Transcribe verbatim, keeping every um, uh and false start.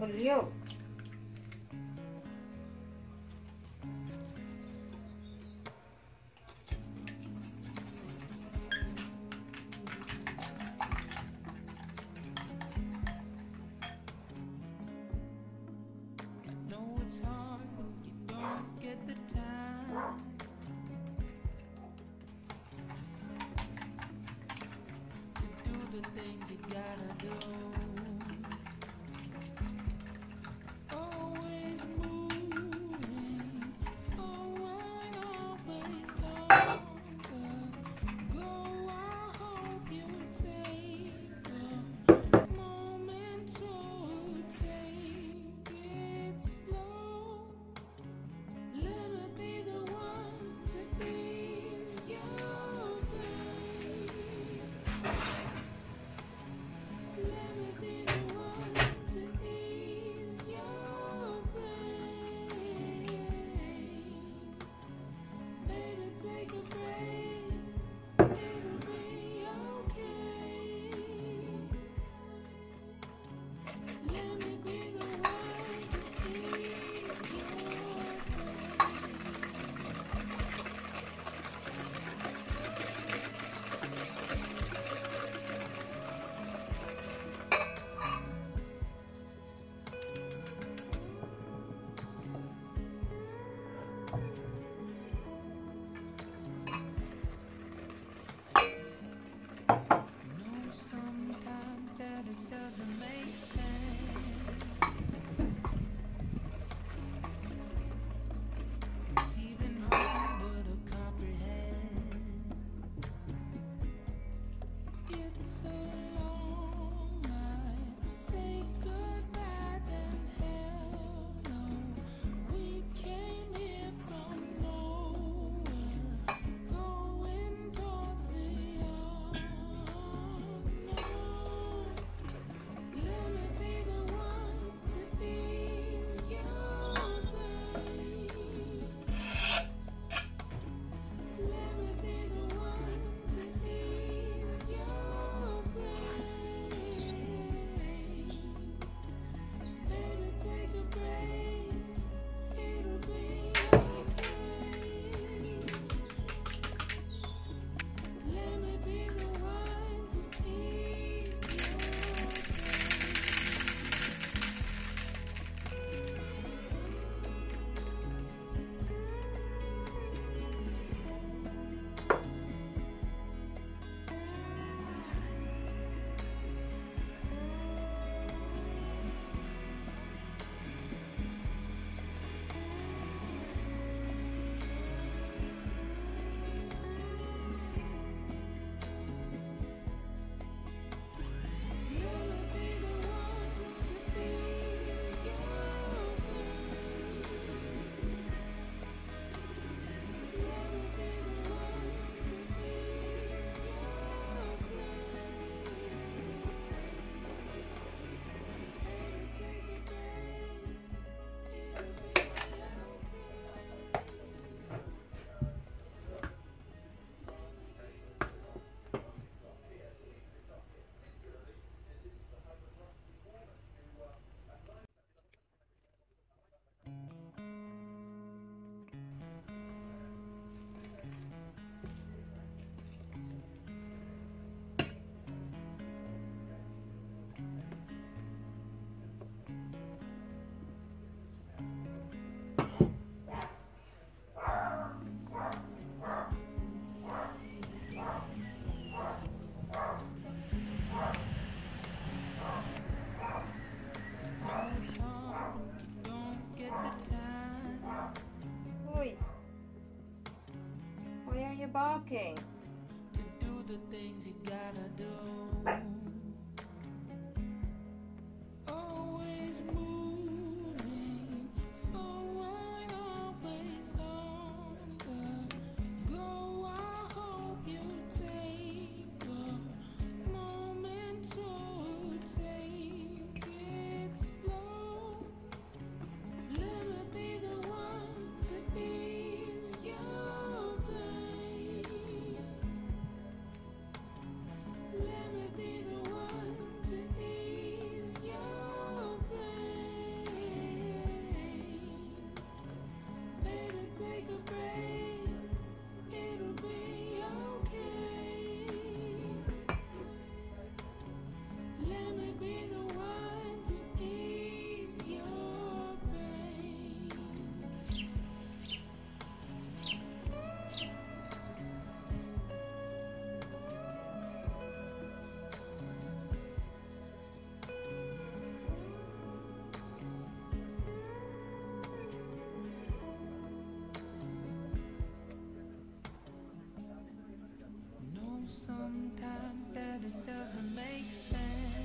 vegetable yolk. Things you gotta do, always moving forward, always longer go. I hope you take a moment to take it slow. Let me be the one to ease your pain. Okay. To do the things you gotta do. Let me be the one to ease your pain. sometimes that it doesn't make sense.